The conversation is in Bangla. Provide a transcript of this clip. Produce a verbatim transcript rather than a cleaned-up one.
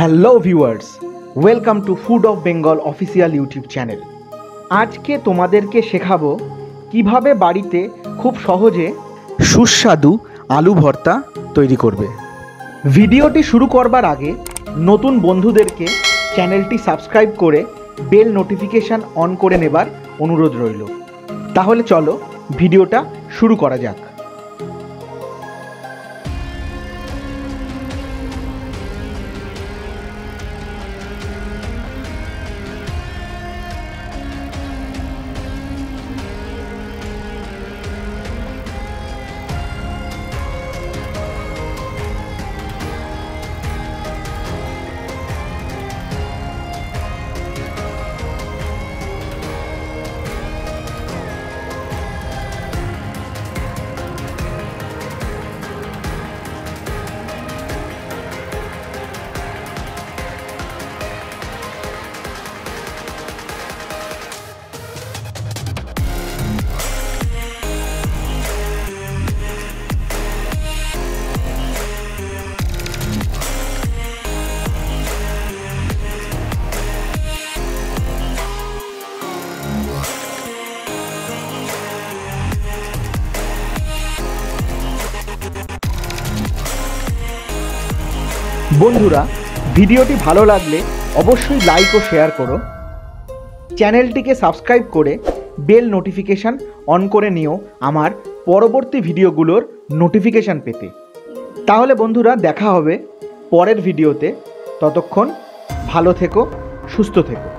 Hello viewers, welcome to food of Bengal official YouTube channel. আজকে তোমাদেরকে শেখাবো কিভাবে বাড়িতে খুব সহজে সুস্বাদু আলু ভর্তা তৈরি করবে। ভিডিওটি শুরু করবার আগে নতুন বন্ধুদেরকে চ্যানেলটি সাবস্ক্রাইব করে বেল নোটিফিকেশান অন করে নেবার অনুরোধ রইল। তাহলে চলো ভিডিওটা শুরু করা যাক। বন্ধুরা, ভিডিওটি ভালো লাগলে অবশ্যই লাইক ও শেয়ার করো, চ্যানেলটিকে সাবস্ক্রাইব করে বেল নোটিফিকেশান অন করে নিও আমার পরবর্তী ভিডিওগুলোর নোটিফিকেশান পেতে। তাহলে বন্ধুরা, দেখা হবে পরের ভিডিওতে। ততক্ষণ ভালো থেকো, সুস্থ থেকো।